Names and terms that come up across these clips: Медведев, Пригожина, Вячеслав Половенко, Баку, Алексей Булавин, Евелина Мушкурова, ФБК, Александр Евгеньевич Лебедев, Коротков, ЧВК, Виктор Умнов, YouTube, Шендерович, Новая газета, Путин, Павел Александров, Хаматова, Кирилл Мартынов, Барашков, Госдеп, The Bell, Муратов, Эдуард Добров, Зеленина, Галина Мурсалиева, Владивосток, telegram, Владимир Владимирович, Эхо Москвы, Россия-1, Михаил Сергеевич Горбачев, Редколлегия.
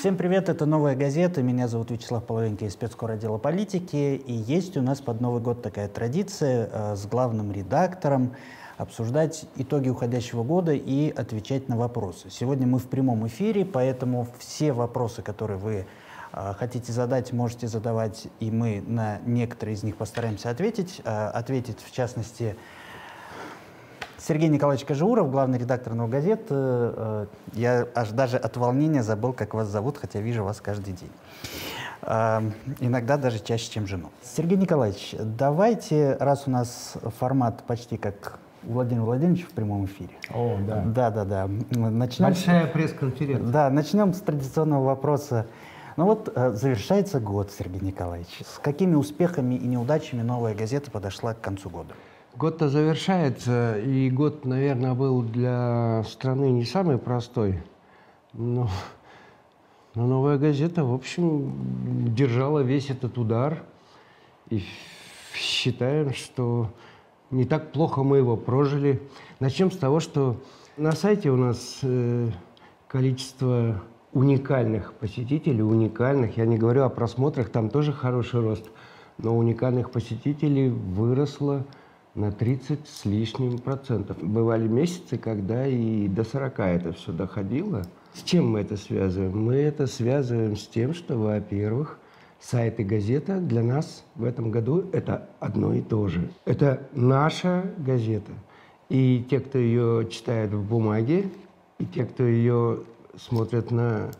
Всем привет, это «Новая газета». Меня зовут Вячеслав Половенко из спецкора отдела политики. И есть у нас под Новый год такая традиция с главным редактором обсуждать итоги уходящего года и отвечать на вопросы. Сегодня мы в прямом эфире, поэтому все вопросы, которые вы хотите задать, можете задавать, и мы на некоторые из них постараемся ответить. Ответит, в частности, Сергей Николаевич Кажиуров, главный редактор «Новой газеты». Я аж даже от волнения забыл, как вас зовут, хотя вижу вас каждый день. Иногда даже чаще, чем жену. Сергей Николаевич, давайте, раз у нас формат почти как Владимир Владимирович в прямом эфире. О, да. Да-да-да. Большая пресс-конференция. Да, начнем с традиционного вопроса. Ну вот, завершается год, Сергей Николаевич. С какими успехами и неудачами «Новая газета» подошла к концу года? Год-то завершается, и год, наверное, был для страны не самый простой, но «Новая газета», в общем, держала весь этот удар, и считаем, что не так плохо мы его прожили. Начнем с того, что на сайте у нас количество уникальных посетителей, уникальных, я не говорю о просмотрах, там тоже хороший рост, но уникальных посетителей выросло на 30 с лишним %. Бывали месяцы, когда и до 40 это все доходило. С чем мы это связываем? Мы это связываем с тем, что, во-первых, сайт и газета для нас в этом году – это одно и то же. Это наша газета. И те, кто ее читает в бумаге, и те, кто ее смотрят на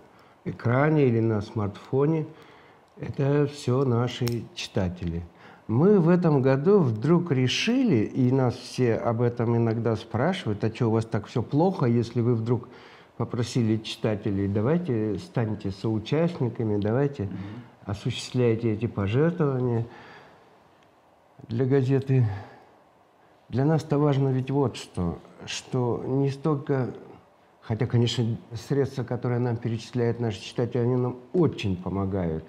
экране или на смартфоне, это все наши читатели. Мы в этом году вдруг решили, и нас все об этом иногда спрашивают, а что у вас так все плохо, если вы вдруг попросили читателей, давайте станьте соучастниками, давайте осуществляйте эти пожертвования для газеты. Для нас-то важно ведь вот что не столько, хотя, конечно, средства, которые нам перечисляют наши читатели, они нам очень помогают,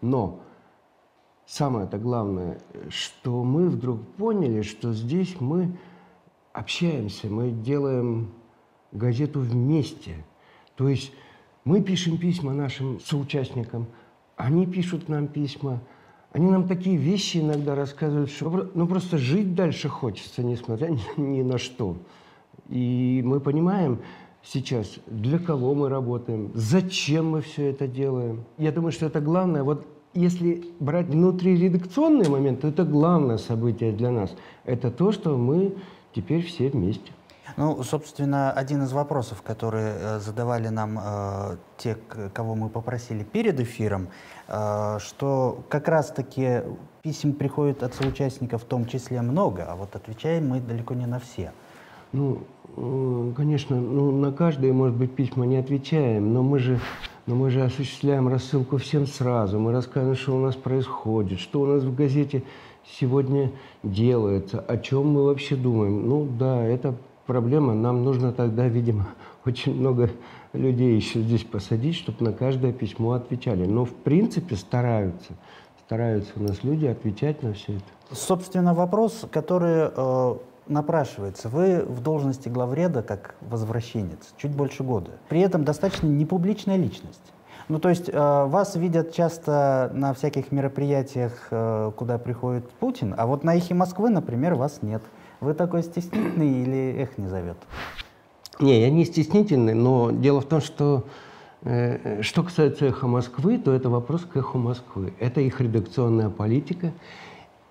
но самое-то главное, что мы вдруг поняли, что здесь мы общаемся, мы делаем газету вместе. То есть мы пишем письма нашим соучастникам, они пишут нам письма, они нам такие вещи иногда рассказывают, что ну, просто жить дальше хочется, несмотря ни на что. И мы понимаем сейчас, для кого мы работаем, зачем мы все это делаем. Я думаю, что это главное. Вот если брать внутриредакционный момент, то это главное событие для нас. Это то, что мы теперь все вместе. Ну, собственно, один из вопросов, которые задавали нам те, кого мы попросили перед эфиром, что как раз-таки писем приходит от соучастников в том числе много, а вот отвечаем мы далеко не на все. Ну, конечно, ну, на каждое, может быть, письма не отвечаем, но мы же осуществляем рассылку всем сразу. Мы рассказываем, что у нас происходит, что у нас в газете сегодня делается, о чем мы вообще думаем. Ну да, это проблема. Нам нужно тогда, видимо, очень много людей еще здесь посадить, чтобы на каждое письмо отвечали. Но в принципе стараются. Стараются у нас люди отвечать на все это. Собственно, вопрос, который напрашивается. Вы в должности главреда как возвращенец чуть больше года. При этом достаточно непубличная личность. Ну, то есть вас видят часто на всяких мероприятиях, куда приходит Путин, а вот на «Эхе Москвы», например, вас нет. Вы такой стеснительный или «Эх» не зовет? Не, я не стеснительный, но дело в том, что что касается «Эхо Москвы», то это вопрос к «Эху Москвы». Это их редакционная политика.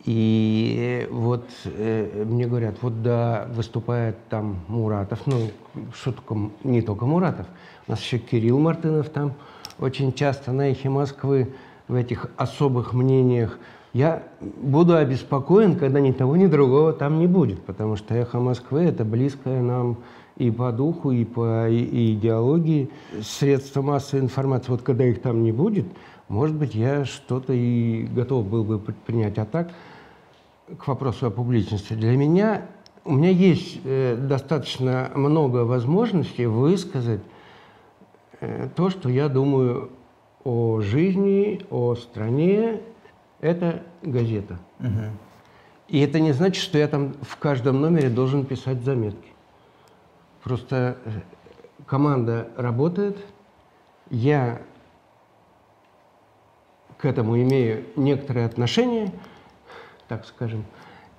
И вот мне говорят, вот да, выступает там Муратов, ну, шутка, не только Муратов, у нас еще Кирилл Мартынов там очень часто на «Эхе Москвы» в этих особых мнениях. Я буду обеспокоен, когда ни того, ни другого там не будет, потому что «Эхо Москвы» — это близкое нам и по духу, и по идеологии средства массовой информации. Вот когда их там не будет, может быть, я что-то и готов был бы предпринять. А так, к вопросу о публичности, для меня, у меня есть достаточно много возможностей высказать то, что я думаю о жизни, о стране. Это газета. И это не значит, что я там в каждом номере должен писать заметки. Просто команда работает, я к этому имею некоторые отношения, так скажем.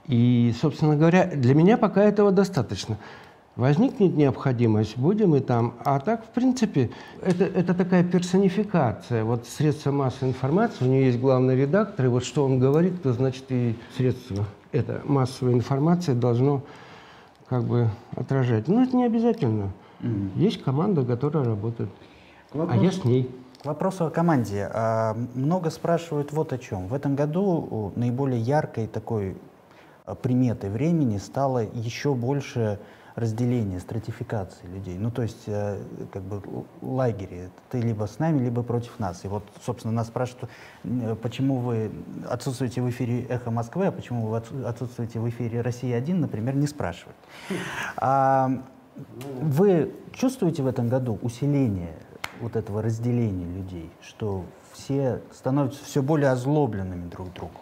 И, собственно говоря, для меня пока этого достаточно. Возникнет необходимость, будем и там. А так, в принципе, это такая персонификация. Вот средства массовой информации, у нее есть главный редактор, и вот что он говорит, то значит и средства. Это массовая информация должно как бы отражать. Но это не обязательно. Есть команда, которая работает. А я с ней. К вопросу о команде. Много спрашивают вот о чем. В этом году наиболее яркой такой приметой времени стало еще больше разделение, стратификации людей. Ну, то есть, как бы, лагеря. Ты либо с нами, либо против нас. И вот, собственно, нас спрашивают, почему вы отсутствуете в эфире «Эхо Москвы», а почему вы отсутствуете в эфире «Россия-1», например, не спрашивают. Вы чувствуете в этом году усиление вот этого разделения людей, что все становятся все более озлобленными друг другу?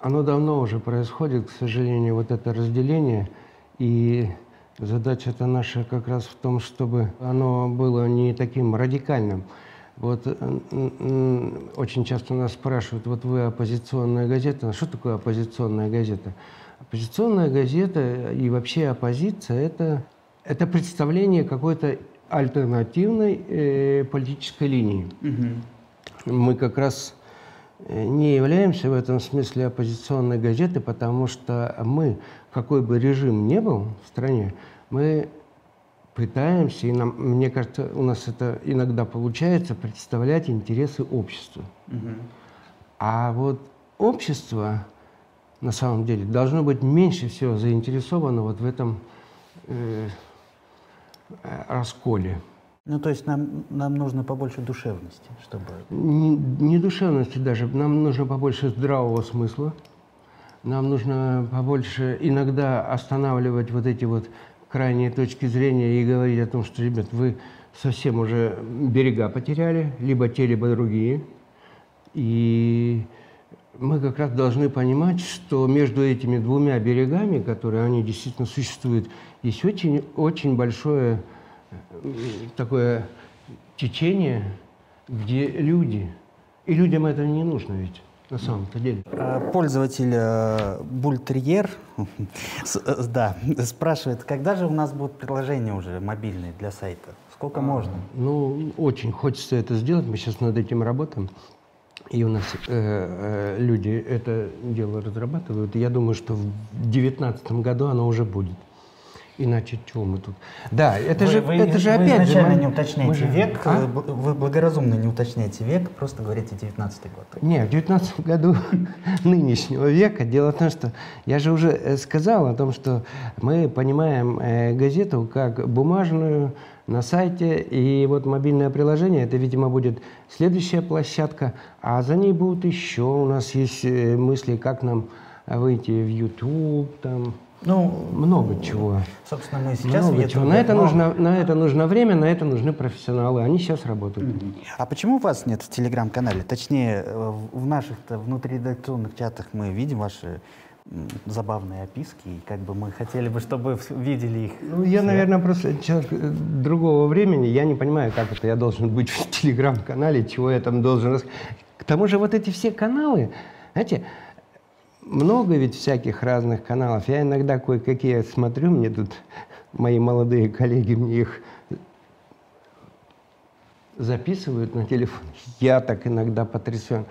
Оно давно уже происходит, к сожалению, вот это разделение. И задача-то наша как раз в том, чтобы оно было не таким радикальным. Вот очень часто нас спрашивают, вот вы оппозиционная газета. Что такое оппозиционная газета? Оппозиционная газета и вообще оппозиция – это представление какой-то альтернативной политической линии. Мы как раз не являемся в этом смысле оппозиционной газеты, потому что мы, какой бы режим ни был в стране, мы пытаемся, и нам, мне кажется, у нас это иногда получается, представлять интересы общества. А вот общество, на самом деле, должно быть меньше всего заинтересовано вот в этом расколе. Ну, то есть нам нужно побольше душевности, чтобы... Не душевности даже, нам нужно побольше здравого смысла, нам нужно побольше иногда останавливать вот эти вот крайние точки зрения и говорить о том, что, ребят, вы совсем уже берега потеряли, либо те, либо другие. И мы как раз должны понимать, что между этими двумя берегами, которые они действительно существуют, есть очень большое такое течение, где люди, и людям это не нужно ведь на самом-то деле. Пользователь Бультерьер да, спрашивает, когда же у нас будут приложения уже мобильные для сайта? Сколько можно? Ну, очень хочется это сделать, мы сейчас над этим работаем, и у нас люди это дело разрабатывают. Я думаю, что в 2019 году оно уже будет. Иначе чего мы тут? Да, вы благоразумно не уточняете век, просто говорите 19-й год. Нет, в 19 году нынешнего века. Дело в том, что я же уже сказал о том, что мы понимаем газету как бумажную на сайте, и вот мобильное приложение, это, видимо, будет следующая площадка, а за ней будут еще, у нас есть мысли, как нам выйти в YouTube, там... Ну, много чего. Собственно, мы сейчас на это нужно время, на это нужны профессионалы. Они сейчас работают. А почему вас нет в телеграм-канале? Точнее, в наших-то внутриредакционных чатах мы видим ваши забавные описки. И как бы мы хотели бы, чтобы видели их. Ну, я, наверное, просто человек другого времени. Я не понимаю, как это я должен быть в телеграм-канале, чего я там должен рассказать. К тому же вот эти все каналы, знаете... Много ведь всяких разных каналов. Я иногда кое-какие смотрю, мне тут мои молодые коллеги мне их записывают на телефон. Я так иногда потрясен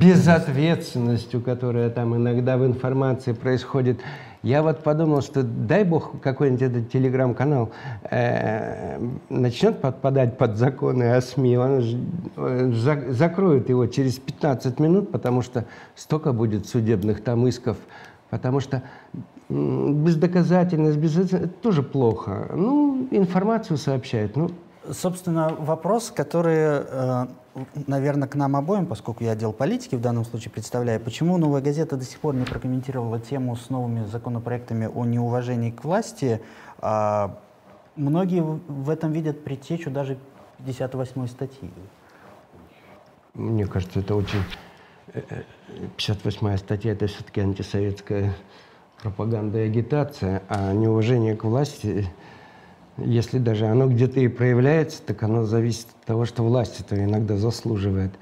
безответственностью, которая там иногда в информации происходит. Я вот подумал, что дай бог какой-нибудь этот телеграм-канал начнет подпадать под законы о СМИ, он закроет его через 15 минут, потому что столько будет судебных там исков, потому что бездоказательность, это тоже плохо. Ну, информацию сообщает. Ну. Собственно, вопрос, который... наверное, к нам обоим, поскольку я отдел политики в данном случае представляю, почему «Новая газета» до сих пор не прокомментировала тему с новыми законопроектами о неуважении к власти. Многие в этом видят предтечу даже 58-й статьи. Мне кажется, это очень... 58-я статья – это все-таки антисоветская пропаганда и агитация, а неуважение к власти... Если даже оно где-то и проявляется, так оно зависит от того, что власть это иногда заслуживает.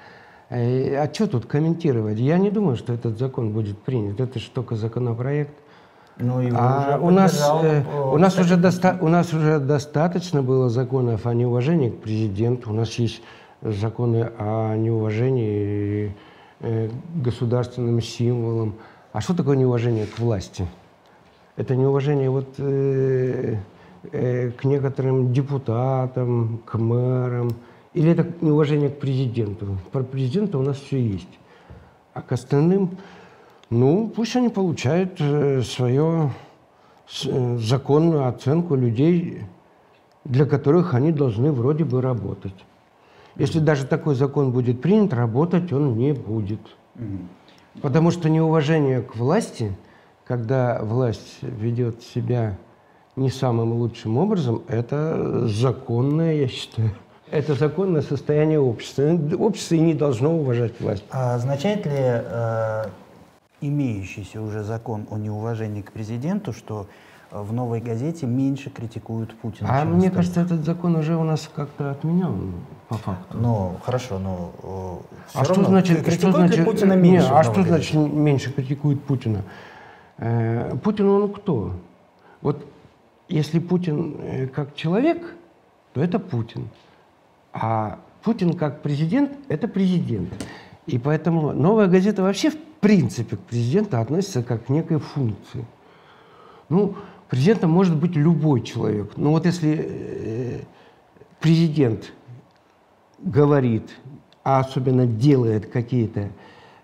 А что тут комментировать? Я не думаю, что этот закон будет принят. Это же только законопроект. Ну, у нас уже достаточно было законов о неуважении к президенту. У нас есть законы о неуважении к государственным символам. А что такое неуважение к власти? Это неуважение вот, к некоторым депутатам, к мэрам. Или это неуважение к президенту? Про президента у нас все есть. А к остальным, ну, пусть они получают свою законную оценку людей, для которых они должны вроде бы работать. Если даже такой закон будет принят, работать он не будет. Потому что неуважение к власти, когда власть ведет себя не самым лучшим образом, это законное, я считаю. Это законное состояние общества. Общество и не должно уважать власть. А означает ли имеющийся уже закон о неуважении к президенту, что в «Новой газете» меньше критикуют Путина? А мне кажется, этот закон уже у нас как-то отменен по факту. Ну, хорошо, но что значит Путина меньше? А что значит меньше критикуют Путина? Путин он кто? Вот если Путин как человек, то это Путин. А Путин как президент – это президент. И поэтому «Новая газета» вообще в принципе к президенту относится как к некой функции. Ну, президентом может быть любой человек. Но вот если президент говорит, а особенно делает какие-то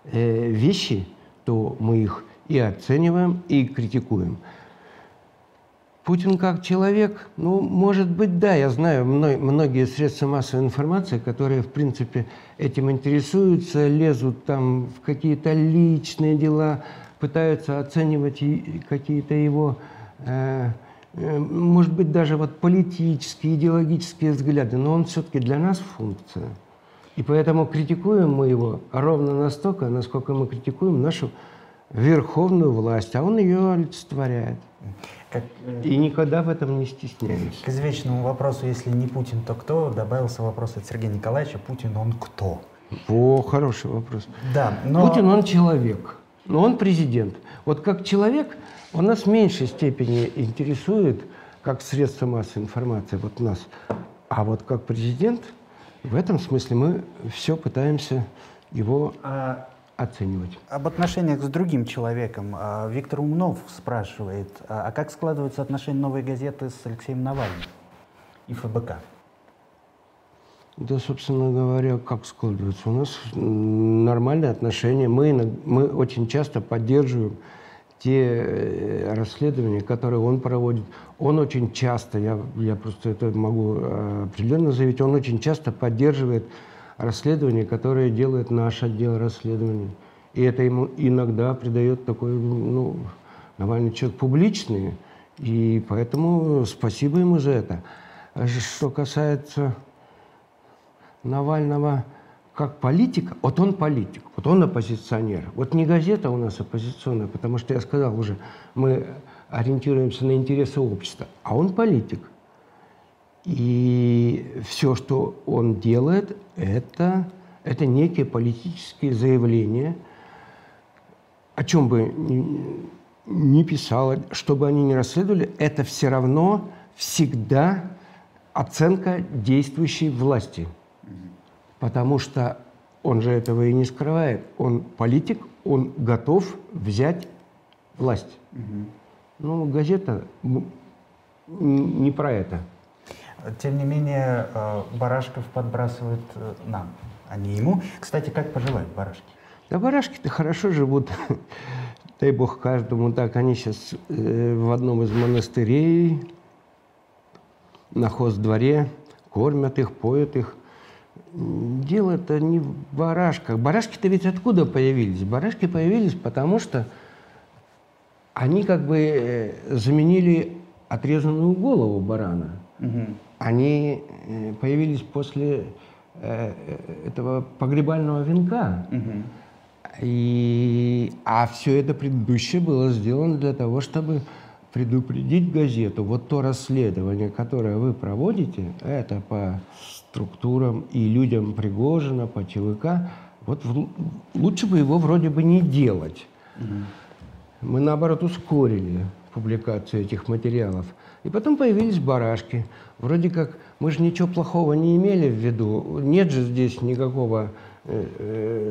вещи, то мы их и оцениваем, и критикуем. Путин как человек, ну, может быть, да, я знаю многие средства массовой информации, которые, в принципе, этим интересуются, лезут там в какие-то личные дела, пытаются оценивать какие-то его, может быть, даже вот политические, идеологические взгляды, но он все-таки для нас функция. И поэтому критикуем мы его ровно настолько, насколько мы критикуем нашу верховную власть, а он ее олицетворяет. И никогда в этом не стесняюсь. К извечному вопросу, если не Путин, то кто? Добавился вопрос от Сергея Николаевича. Путин, он кто? О, хороший вопрос. Да, но... Путин, он человек, но он президент. Вот как человек, он нас в меньшей степени интересует, как средство массовой информации, вот нас. А вот как президент, в этом смысле мы все пытаемся его... оценивать. Об отношениях с другим человеком. Виктор Умнов спрашивает, а как складываются отношения «Новой газеты» с Алексеем Навальным и ФБК? Да, собственно говоря, как складываются? У нас нормальные отношения. Мы очень часто поддерживаем те расследования, которые он проводит. Он очень часто, я просто это могу определенно заявить, он очень часто поддерживает расследование, которое делает наш отдел расследований. И это ему иногда придает такой, ну, Навальный человек публичный, и поэтому спасибо ему за это. Что касается Навального как политика, вот он политик, вот он оппозиционер. Вот не газета у нас оппозиционная, потому что я сказал уже, мы ориентируемся на интересы общества, а он политик. И все, что он делает, это некие политические заявления, о чем бы ни писало, что бы они ни расследовали, это все равно всегда оценка действующей власти. Потому что он же этого и не скрывает. Он политик, он готов взять власть. Ну, газета не про это. Тем не менее, Барашков подбрасывает нам, а не ему. Кстати, как поживают барашки? Да барашки-то хорошо живут. Дай бог каждому так. Они сейчас в одном из монастырей, на хоздворе, кормят их, поют их. Дело-то не в барашках. Барашки-то ведь откуда появились? Барашки появились потому, что они как бы заменили отрезанную голову барана. Они появились после этого погребального венка. А все это предыдущее было сделано для того, чтобы предупредить газету. Вот то расследование, которое вы проводите, это по структурам и людям Пригожина, по ЧВК, Вот лучше бы его вроде бы не делать. Мы, наоборот, ускорили публикацию этих материалов. И потом появились барашки. Вроде как мы же ничего плохого не имели в виду. Нет же здесь никакого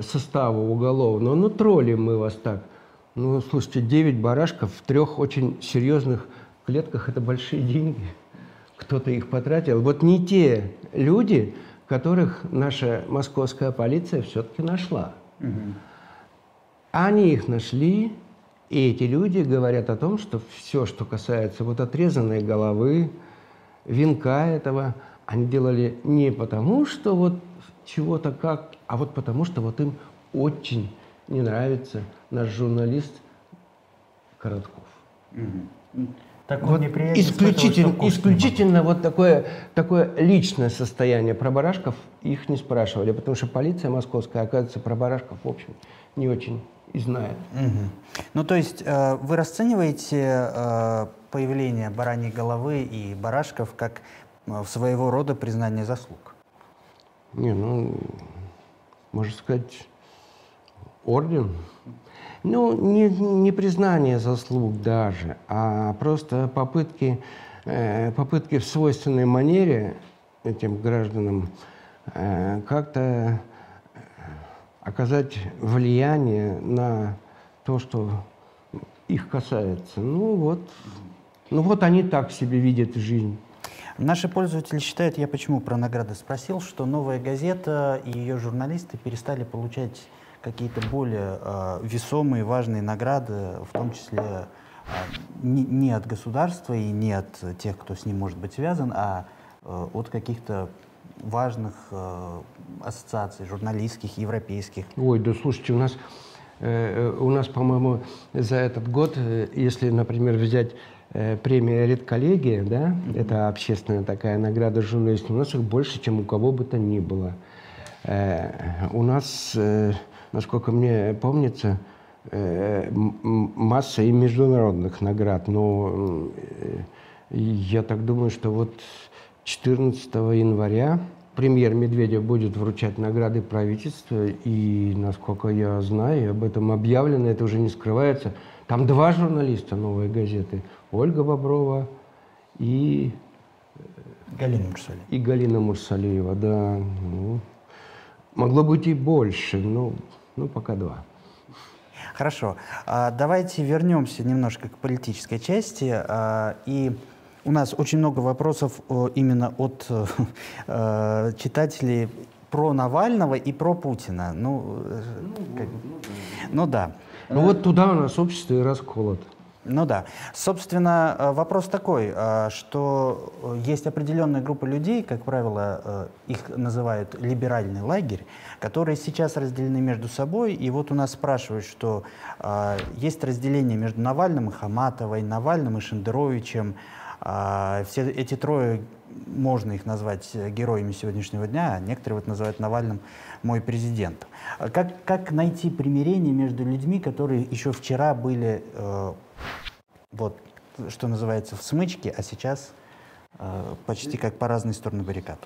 состава уголовного. Ну, троллим мы вас так. Ну, слушайте, 9 барашков в 3 очень серьезных клетках – это большие деньги. Кто-то их потратил. Вот не те люди, которых наша московская полиция все-таки нашла. Они их нашли, и эти люди говорят о том, что все, что касается вот отрезанной головы, венка этого, они делали не потому, что вот чего-то как, а вот потому, что вот им очень не нравится наш журналист Коротков. Так вот исключительно вот такое личное состояние. Про барашков их не спрашивали, потому что полиция московская, оказывается, про барашков, в общем, не очень и знает. Ну, то есть вы расцениваете появление бараньей головы и барашков как своего рода признание заслуг? Не, ну, можно сказать, орден. Ну, не признание заслуг даже, а просто попытки в свойственной манере этим гражданам как-то оказать влияние на то, что их касается. Ну вот они так себе видят жизнь. Наши пользователи считают, я почему про награды спросил, что «Новая газета» и ее журналисты перестали получать какие-то более весомые, важные награды, в том числе не от государства и не от тех, кто с ним может быть связан, а от каких-то важных ассоциаций, журналистских, европейских. Ой, да слушайте, у нас, по-моему, за этот год, если, например, взять премию «Редколлегия», да, это общественная такая награда журналистов, у нас их больше, чем у кого бы то ни было. У нас, насколько мне помнится, масса и международных наград, но я так думаю, что вот 14 января премьер Медведев будет вручать награды правительства, и, насколько я знаю, об этом объявлено, это уже не скрывается. Там 2 журналиста «Новой газеты» – Ольга Боброва и Галина Мурсалиева, да. Ну, могло быть и больше, но пока 2. Хорошо. Давайте вернемся немножко к политической части. И у нас очень много вопросов именно от читателей про Навального и про Путина. Ну вот туда у нас общество и расколото. Ну да. Собственно, вопрос такой, что есть определенная группа людей, как правило, их называют либеральный лагерь, которые сейчас разделены между собой. И вот у нас спрашивают, что есть разделение между Навальным и Хаматовой, Навальным и Шендеровичем. Все эти трое, можно их назвать героями сегодняшнего дня, а некоторые вот называют Навальным «мой президент». Как найти примирение между людьми, которые еще вчера были, вот, что называется, в смычке, а сейчас почти как по разные стороны баррикад?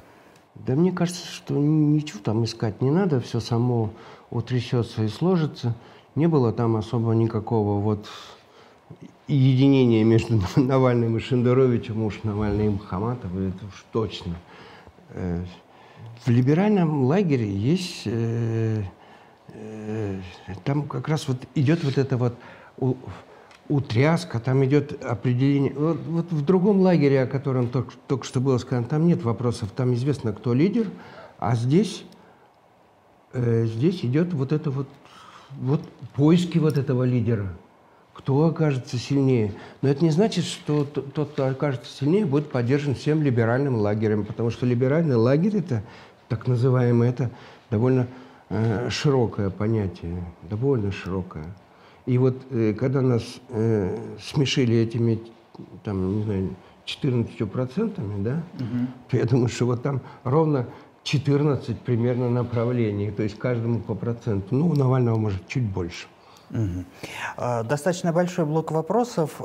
Да мне кажется, что ничего там искать не надо, все само утрясется и сложится. Не было там особо никакого вот единение между Навальным и Шендеровичем, уж Навальным и Хаматовым, это уж точно. В либеральном лагере есть, там как раз вот идет вот эта вот утряска, там идет определение. Вот в другом лагере, о котором только что было сказано, там нет вопросов, там известно, кто лидер, а здесь идет вот это вот поиски вот этого лидера. Кто окажется сильнее. Но это не значит, что тот, кто окажется сильнее, будет поддержан всем либеральным лагерем, потому что либеральный лагерь, это так называемое, это довольно широкое понятие, довольно широкое. И вот когда нас смешили этими, там, не знаю, 14%, да, то я думаю, что вот там ровно 14 примерно направлений, то есть каждому по проценту. Ну, у Навального, может, чуть больше. Достаточно большой блок вопросов.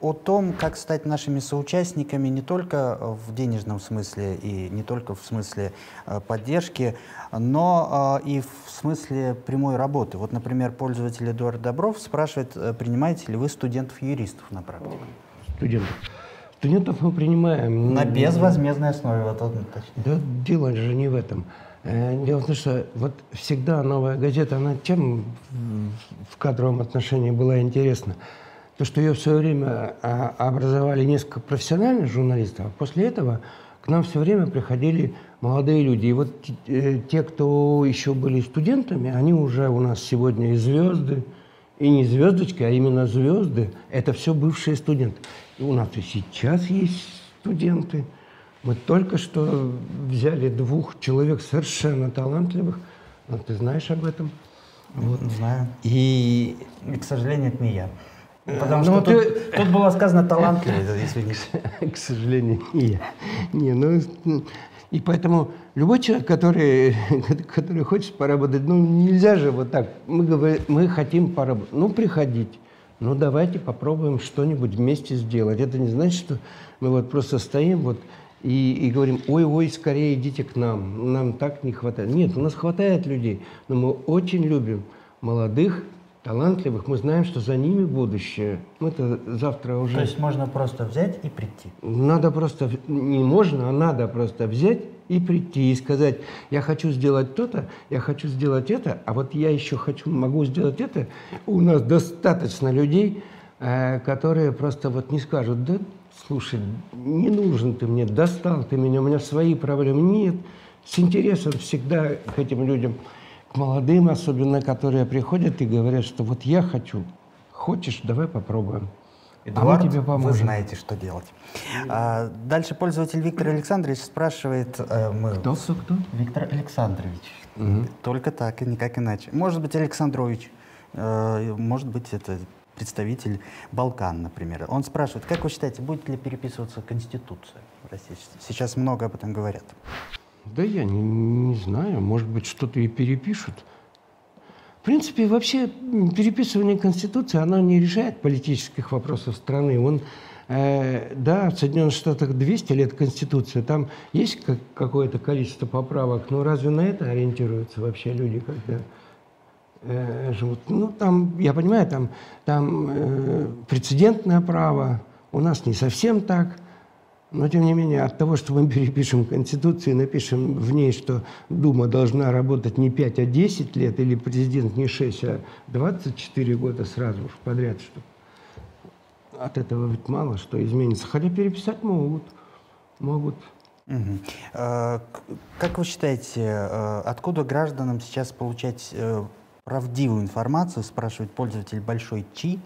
о том, как стать нашими соучастниками не только в денежном смысле и не только в смысле поддержки, но и в смысле прямой работы. Вот, например, пользователь Эдуард Добров спрашивает, принимаете ли вы студентов-юристов на практику? Студентов мы принимаем. На безвозмездной основе, вот он точнее. Да дело же не в этом. Дело в том, что вот всегда «Новая газета», она тем в кадровом отношении была интересна, то, что ее в свое время образовали несколько профессиональных журналистов, а после этого к нам все время приходили молодые люди. И вот те, кто еще были студентами, они уже у нас сегодня и звезды, и не звездочки, а именно звезды. Это все бывшие студенты. И у нас и сейчас есть студенты. Мы только что взяли двух человек совершенно талантливых. Вот, ты знаешь об этом? Вот. Знаю. И, к сожалению, это не я. Потому что тут было сказано талантливый, если не... К сожалению, не я. И поэтому любой человек, который хочет поработать, ну нельзя же вот так. Мы хотим поработать. Ну, приходите. Ну, давайте попробуем что-нибудь вместе сделать. Это не значит, что мы вот просто стоим вот и говорим, ой-ой, скорее идите к нам. Нам так не хватает. Нет, у нас хватает людей, но мы очень любим молодых, талантливых, мы знаем, что за ними будущее. Мы-то завтра уже... То есть можно просто взять и прийти? Надо просто... Не можно, а надо просто взять и прийти, и сказать, я хочу сделать то-то, я хочу сделать это, а вот я еще хочу, могу сделать это. У нас достаточно людей, которые просто вот не скажут, да, слушай, не нужен ты мне, достал ты меня, у меня свои проблемы. Нет, с интересом всегда к этим людям... К молодым, особенно, которые приходят и говорят, что вот я хочу, хочешь, давай попробуем. Эдуард, а мы тебе поможем. Вы знаете, что делать. А дальше пользователь Виктор Александрович спрашивает... мы... Кто? Виктор Александрович. Только так и никак иначе. Может быть, Александрович, может быть, это представитель Балкан, например. Он спрашивает, как вы считаете, будет ли переписываться Конституция в России? Сейчас много об этом говорят. Да я не знаю, может быть, что-то и перепишут. В принципе, вообще переписывание Конституции, оно не решает политических вопросов страны. Да, в Соединенных Штатах 200 лет Конституции, там есть какое-то количество поправок, но разве на это ориентируются вообще люди, когда живут? Ну, там, я понимаю, там прецедентное право, у нас не совсем так. Но, тем не менее, от того, что мы перепишем Конституцию и напишем в ней, что Дума должна работать не 5, а 10 лет, или президент не 6, а 24 года сразу уж подряд, что от этого ведь мало что изменится. Хотя переписать могут. Угу. Как вы считаете, откуда гражданам сейчас получать правдивую информацию, спрашивает пользователь Большой Чи?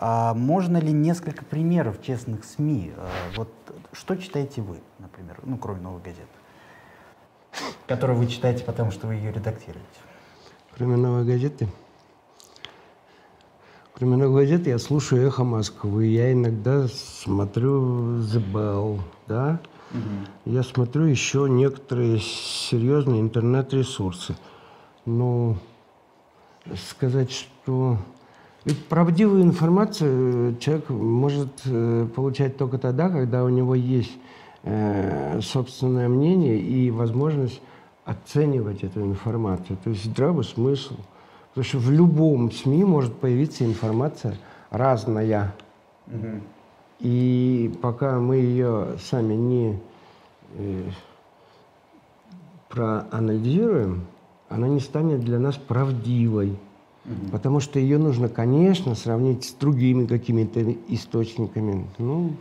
Можно ли несколько примеров честных СМИ? Вот что читаете вы, например, ну, кроме «Новой газеты», которую вы читаете, потому что вы ее редактируете? Кроме «Новой газеты»? Кроме «Новой газеты» я слушаю «Эхо Москвы», я иногда смотрю «The Bell», да? Я смотрю еще некоторые серьезные интернет-ресурсы. Но сказать, что... Ведь правдивую информацию человек может получать только тогда, когда у него есть собственное мнение и возможность оценивать эту информацию. То есть здравый смысл. Потому что в любом СМИ может появиться информация разная. И пока мы ее сами не проанализируем, она не станет для нас правдивой. Потому что ее нужно, конечно, сравнить с другими какими-то источниками. Ну,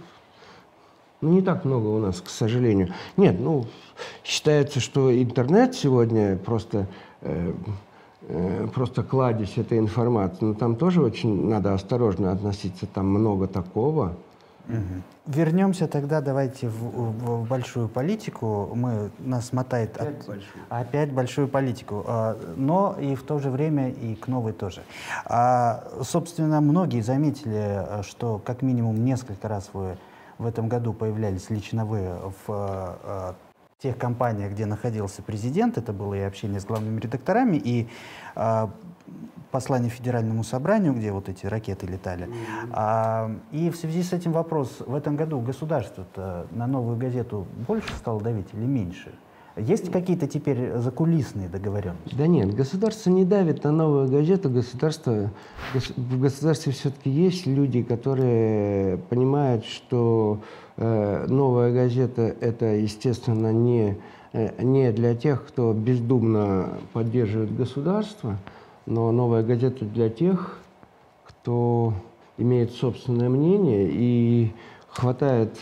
не так много у нас, к сожалению. Нет, ну, считается, что интернет сегодня просто кладезь этой информации. Но там тоже очень надо осторожно относиться, там много такого. Вернемся тогда, давайте в большую политику. Нас мотает опять большую политику, но и в то же время и к новой тоже. Собственно, многие заметили, что как минимум несколько раз вы в этом году появлялись лично вы в тех компаниях, где находился президент. Это было и общение с главными редакторами, и послание Федеральному собранию, где вот эти ракеты летали. И в связи с этим вопрос, в этом году государство-то на «Новую газету» больше стало давить или меньше? Есть какие-то теперь закулисные договоренности? Да нет, государство не давит на «Новую газету». В государстве все-таки есть люди, которые понимают, что «Новая газета» — это, естественно, не для тех, кто бездумно поддерживает государство, но «Новая газета» для тех, кто имеет собственное мнение и хватает,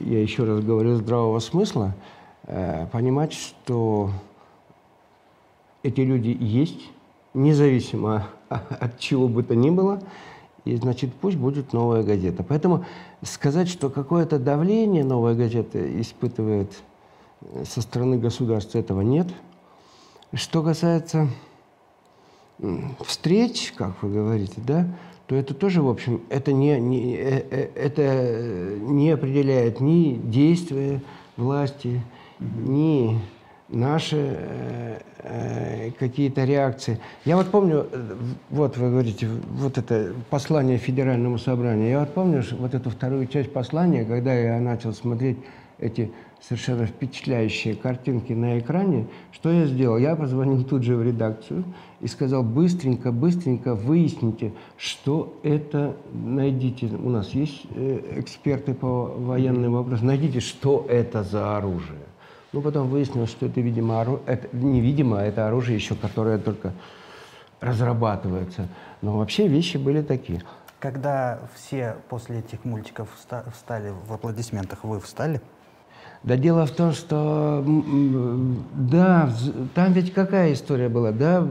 я еще раз говорю, здравого смысла, понимать, что эти люди есть, независимо от чего бы то ни было, и, значит, пусть будет «Новая газета». Поэтому сказать, что какое-то давление «Новая газета» испытывает со стороны государства, этого нет. Что касается встреч, как вы говорите, да, то это тоже, в общем, это не определяет ни действия власти, ни наши какие-то реакции. Я вот помню, вот вы говорите, вот это послание Федеральному собранию. Я вот помню вот эту вторую часть послания, когда я начал смотреть эти совершенно впечатляющие картинки на экране, что я сделал? Я позвонил тут же в редакцию и сказал: быстренько выясните, что это, найдите, у нас есть эксперты по военным вопросам, найдите, что это за оружие. Ну, потом выяснилось, что это, видимо, это оружие еще, которое только разрабатывается. Но вообще вещи были такие. Когда все после этих мультиков встали в аплодисментах, вы встали? Да дело в том, что, да, там ведь какая история была, да,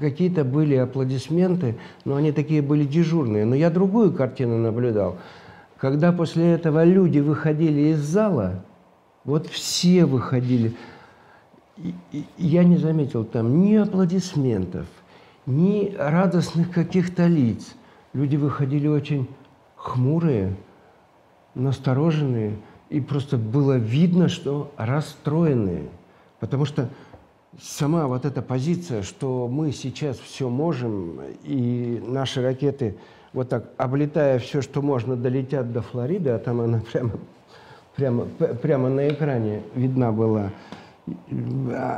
какие-то были аплодисменты, но они такие были дежурные. Но я другую картину наблюдал. Когда после этого люди выходили из зала, вот все выходили, я не заметил там ни аплодисментов, ни радостных каких-то лиц. Люди выходили очень хмурые, настороженные. И просто было видно, что расстроенные. Потому что сама вот эта позиция, что мы сейчас все можем, и наши ракеты, вот так, облетая все, что можно, долетят до Флориды, а там она прямо на экране видна была,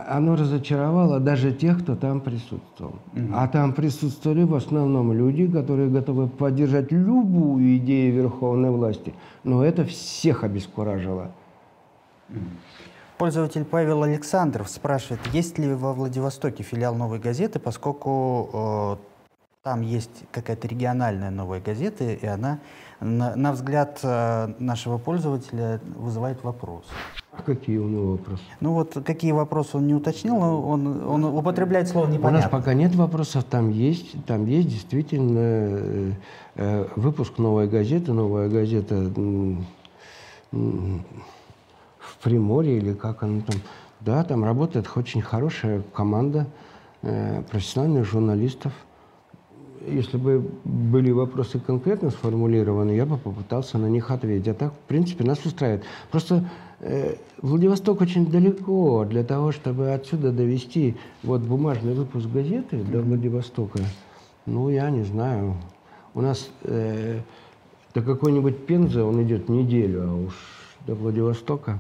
оно разочаровало даже тех, кто там присутствовал. А там присутствовали в основном люди, которые готовы поддержать любую идею верховной власти. Но это всех обескуражило. Пользователь Павел Александров спрашивает, есть ли во Владивостоке филиал «Новой газеты», поскольку там есть какая-то региональная «Новая газета», и она, на взгляд нашего пользователя, вызывает вопрос. А какие у него вопросы? Ну вот какие вопросы он не уточнил, он употребляет слово «непонятно». У нас пока нет вопросов, там есть действительно выпуск «Новой газеты». «Новая газета» в Приморье, или как она там. Да, там работает очень хорошая команда профессиональных журналистов. Если бы были вопросы конкретно сформулированы, я бы попытался на них ответить. А так, в принципе, нас устраивает. Просто Владивосток очень далеко. Для того, чтобы отсюда довести вот бумажный выпуск газеты до Владивостока, ну, я не знаю. У нас до какой-нибудь Пензы он идет неделю, а уж до Владивостока.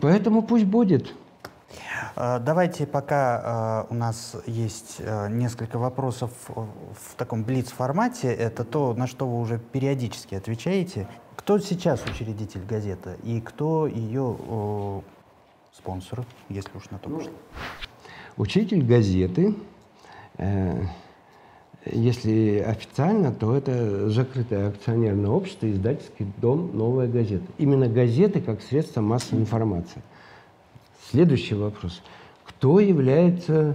Поэтому пусть будет. Давайте, пока у нас есть несколько вопросов в таком блиц-формате, это то, на что вы уже периодически отвечаете. Кто сейчас учредитель газеты и кто ее спонсор, если уж на то пошло? Учредитель газеты, если официально, то это закрытое акционерное общество, издательский дом «Новая газета». Именно газеты как средство массовой информации. Следующий вопрос. Кто является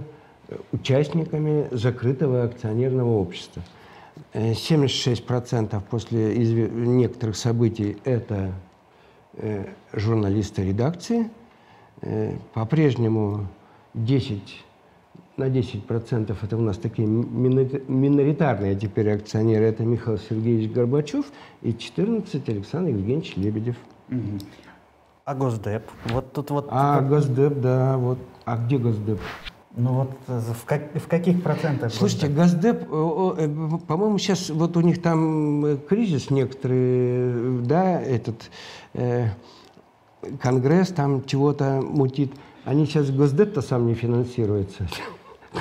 участниками закрытого акционерного общества? 76% после некоторых событий – это журналисты редакции. По-прежнему 10% – это у нас такие миноритарные теперь акционеры. Это Михаил Сергеевич Горбачев и 14% – Александр Евгеньевич Лебедев. А Госдеп? Вот тут вот. А Госдеп, да. Вот. А где Госдеп? Ну вот в каких процентах? Слушайте, Госдеп, по-моему, сейчас вот у них там кризис некоторые, да, этот Конгресс там чего-то мутит. Они сейчас Госдеп-то сам не финансируется.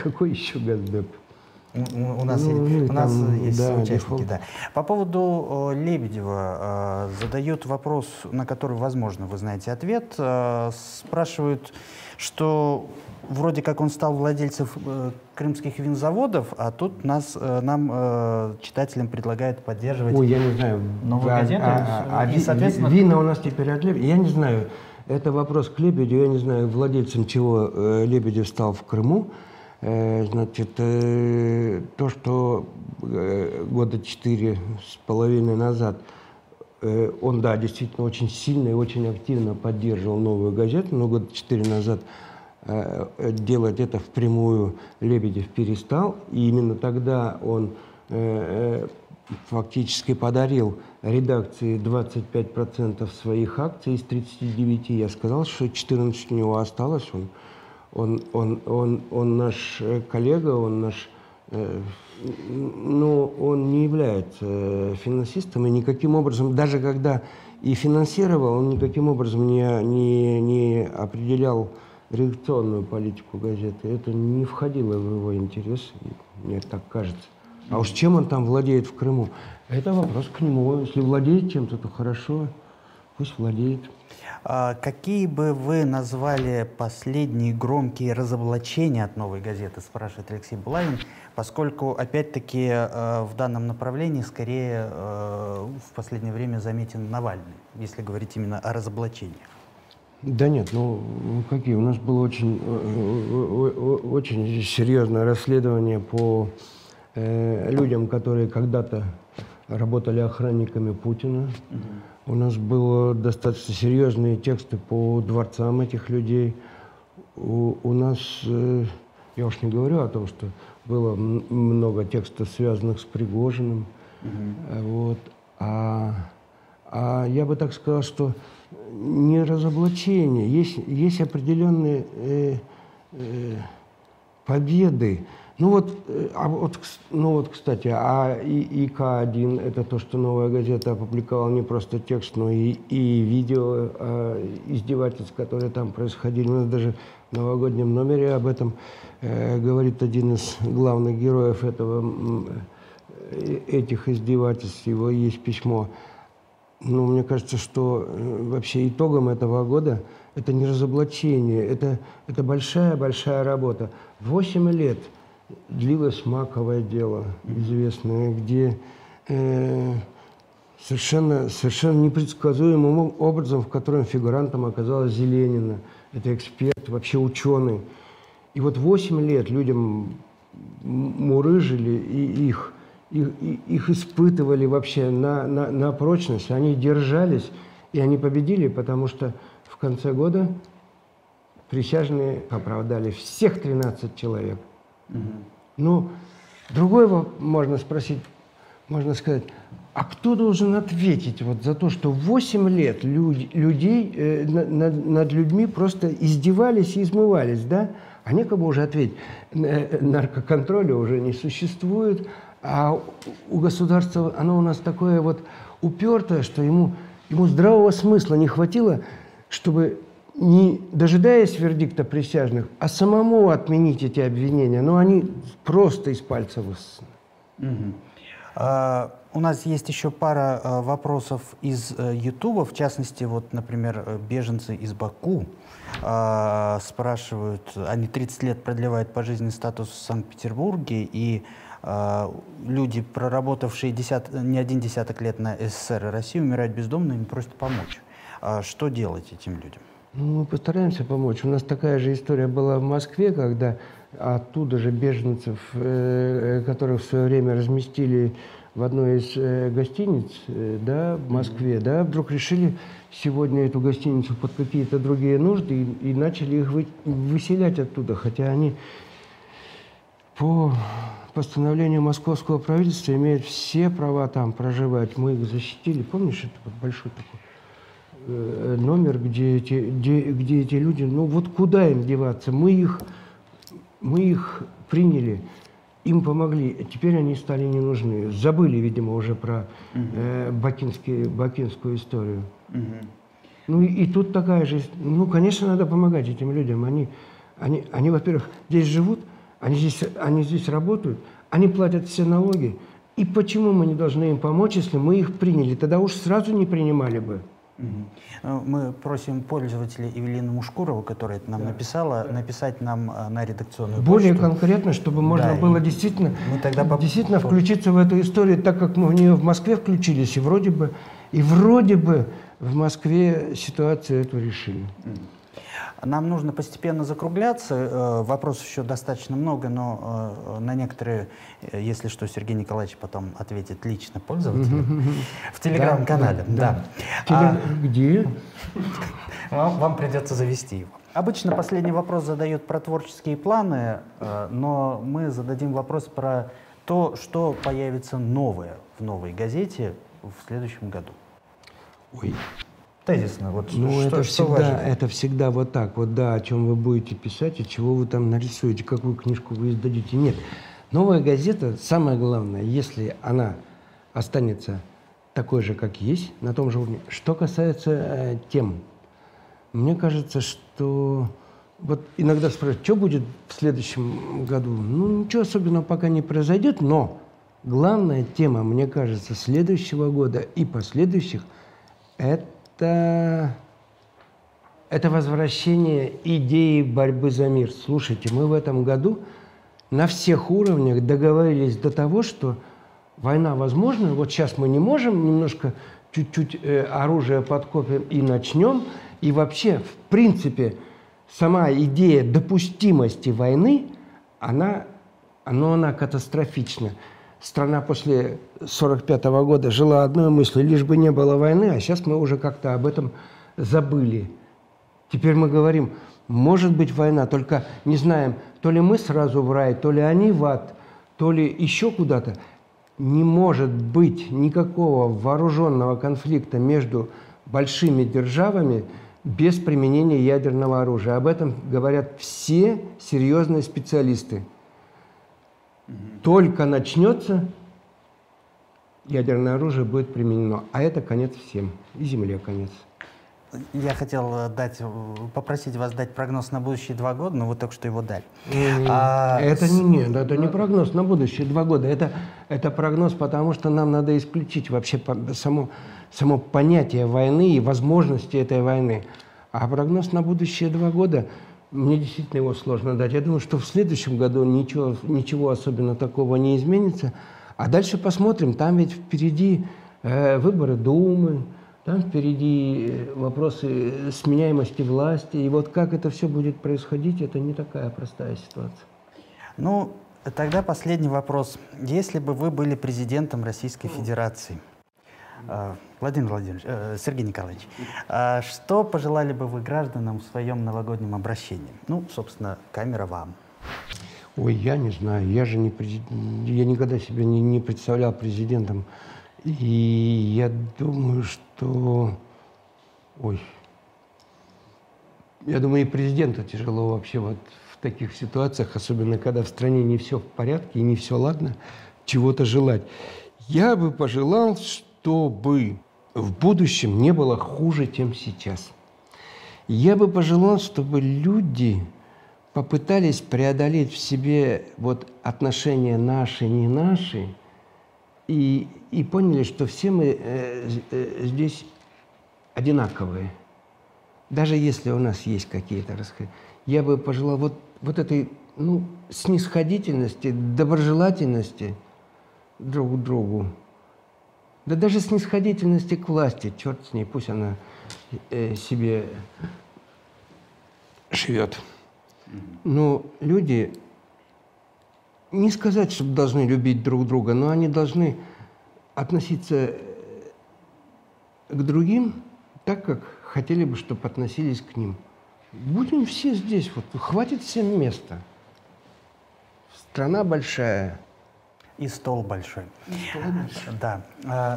Какой еще Госдеп? У нас, ну, есть, у нас там, есть, да, участники, да. По поводу Лебедева задают вопрос, на который, возможно, вы знаете ответ. Спрашивают, что вроде как он стал владельцем крымских винзаводов, а тут нам, читателям, предлагают поддерживать... Ой, я не знаю. Новую газету? И, соответственно... Вина у нас теперь от Лебедева. Я не знаю. Это вопрос к Лебедю. Я не знаю, владельцем чего Лебедев стал в Крыму. Значит, то, что года 4,5 назад он, да, действительно очень сильно и очень активно поддерживал «Новую газету», но года 4 назад делать это впрямую Лебедев перестал, и именно тогда он фактически подарил редакции 25% своих акций из 39. Я сказал, что 14 у него осталось. Он наш коллега, он наш, но он не является финансистом и никаким образом, даже когда и финансировал, он никаким образом не определял редакционную политику газеты. Это не входило в его интерес, мне так кажется. А уж чем он там владеет в Крыму? Это вопрос к нему. Если владеет чем-то, то хорошо, пусть владеет. Какие бы вы назвали последние громкие разоблачения от «Новой газеты», спрашивает Алексей Булавин, поскольку, опять-таки, в данном направлении скорее в последнее время заметен Навальный, если говорить именно о разоблачениях. Да нет, ну какие? У нас было очень серьезное расследование по людям, которые когда-то работали охранниками Путина. У нас было достаточно серьезные тексты по дворцам этих людей. У нас, я уж не говорю о том, что было много текстов, связанных с Пригожиным. Вот. Я бы так сказал, что не разоблачение. Есть определенные победы. Ну вот, кстати, и К1 – это то, что «Новая газета» опубликовала не просто текст, но и видео издевательств, которые там происходили. У нас даже в новогоднем номере об этом говорит один из главных героев этих издевательств. Его есть письмо. Но мне кажется, что вообще итогом этого года это не разоблачение, это большая-большая работа. 8 лет длилось маковое дело, известное, где совершенно непредсказуемым образом, в котором фигурантом оказалась Зеленина. Это эксперт, вообще ученый. И вот 8 лет людям мурыжили, и их испытывали вообще на прочность. Они держались, и они победили, потому что в конце года присяжные оправдали всех 13 человек. Ну, другое можно спросить, можно сказать, а кто должен ответить вот за то, что 8 лет людей над людьми просто издевались и измывались, да? А некому уже ответить. Наркоконтроля уже не существует, а у государства оно у нас такое вот упертое, что ему здравого смысла не хватило, чтобы... не дожидаясь вердикта присяжных, а самому отменить эти обвинения. Но они просто из пальца высосаны. У нас есть еще пара вопросов из Ютуба. В частности, вот, например, беженцы из Баку спрашивают, они 30 лет продлевают пожизненный статус в Санкт-Петербурге, и люди, проработавшие не один десяток лет на СССР и России, умирают бездомными, просят помочь. Что делать этим людям? Мы постараемся помочь. У нас такая же история была в Москве, когда оттуда же беженцев, которых в свое время разместили в одной из гостиниц, да, в Москве, да, вдруг решили сегодня эту гостиницу под какие-то другие нужды и начали их выселять оттуда. Хотя они по постановлению московского правительства имеют все права там проживать. Мы их защитили. Помнишь, это вот большой такой номер, где эти люди, ну вот куда им деваться? Мы их мы их приняли, им помогли, теперь они стали не нужны. Забыли, видимо, уже про бакинскую историю. Ну и тут такая же, ну, конечно, надо помогать этим людям. Они во-первых, здесь живут, они здесь работают, они платят все налоги. И почему мы не должны им помочь, если мы их приняли? Тогда уж сразу не принимали бы. Мы просим пользователя Евелину Мушкурову, которая это нам написала, написать нам на редакционную более почту. Конкретно, чтобы можно было действительно, действительно включиться в эту историю, так как мы в нее в Москве включились, и вроде бы в Москве ситуацию эту решили. Нам нужно постепенно закругляться. Вопросов еще достаточно много, но на некоторые, если что, Сергей Николаевич потом ответит лично пользователю в телеграм-канале. Где? Вам придется завести его. Обычно последний вопрос задают про творческие планы, но мы зададим вопрос про то, что появится новое в «Новой газете» в следующем году. Ой. Тезисно. Вот, ну, это всегда вот так. Вот, да, о чем вы будете писать и чего вы там нарисуете, какую книжку вы издадите. Нет. «Новая газета», самое главное, если она останется такой же, как есть, на том же уровне. Что касается тем, мне кажется, что... Вот иногда спрашивают, что будет в следующем году? Ну, ничего особенного пока не произойдет, но главная тема, мне кажется, следующего года и последующих – Это возвращение идеи борьбы за мир. Слушайте, мы в этом году на всех уровнях договорились до того, что война возможна. Вот сейчас мы не можем, немножко, чуть-чуть оружие подкопим и начнем. И вообще, в принципе, сама идея допустимости войны, она катастрофична. Страна после 1945-го года жила одной мыслью, лишь бы не было войны, а сейчас мы уже как-то об этом забыли. Теперь мы говорим, может быть война, только не знаем, то ли мы сразу в рай, то ли они в ад, то ли еще куда-то. Не может быть никакого вооруженного конфликта между большими державами без применения ядерного оружия. Об этом говорят все серьезные специалисты. Только начнется, ядерное оружие будет применено. А это конец всем. И Земле конец. Я хотел попросить вас дать прогноз на будущие 2 года, но вы только что его дали. Это не прогноз на будущие 2 года. Это прогноз, потому что нам надо исключить вообще само понятие войны и возможности этой войны. А прогноз на будущие 2 года... Мне действительно его сложно дать. Я думаю, что в следующем году ничего особенно такого не изменится. А дальше посмотрим. Там ведь впереди выборы Думы, там впереди вопросы сменяемости власти. И вот как это все будет происходить, это не такая простая ситуация. Ну, тогда последний вопрос. Если бы вы были президентом Российской Федерации, Владимир Владимирович, Сергей Николаевич, что пожелали бы вы гражданам в своем новогоднем обращении? Ну, собственно, камера вам. Ой, я не знаю. Я никогда себя не представлял президентом. И я думаю, что... Ой. Я думаю, и президенту тяжело вообще вот в таких ситуациях, особенно когда в стране не все в порядке и не все ладно, чего-то желать. Я бы пожелал, чтобы в будущем не было хуже, чем сейчас. Я бы пожелал, чтобы люди попытались преодолеть в себе вот отношения наши, не наши, и поняли, что все мы здесь одинаковые. Даже если у нас есть какие-то расходы. Я бы пожелал вот этой снисходительности, доброжелательности друг к другу. Да даже снисходительности к власти, черт с ней, пусть она себе живет. Но люди, не сказать, что должны любить друг друга, но они должны относиться к другим так, как хотели бы, чтобы относились к ним. Будем все здесь, вот, хватит всем места. Страна большая. И стол большой. Да.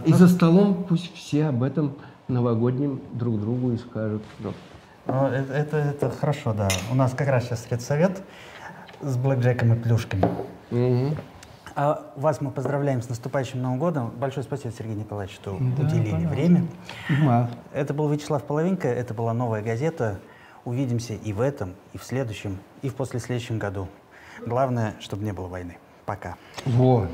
И за столом пусть все об этом новогоднем друг другу и скажут. Это хорошо, да. У нас как раз сейчас Редсовет. С блэкджеком и плюшками. Угу. А вас мы поздравляем с наступающим Новым годом. Большое спасибо, Сергей Николаевич, что уделили время. Это был Вячеслав Половенко, это была «Новая газета». Увидимся и в этом, и в следующем, и в послеследующем году. Главное, чтобы не было войны. Пока. Вот.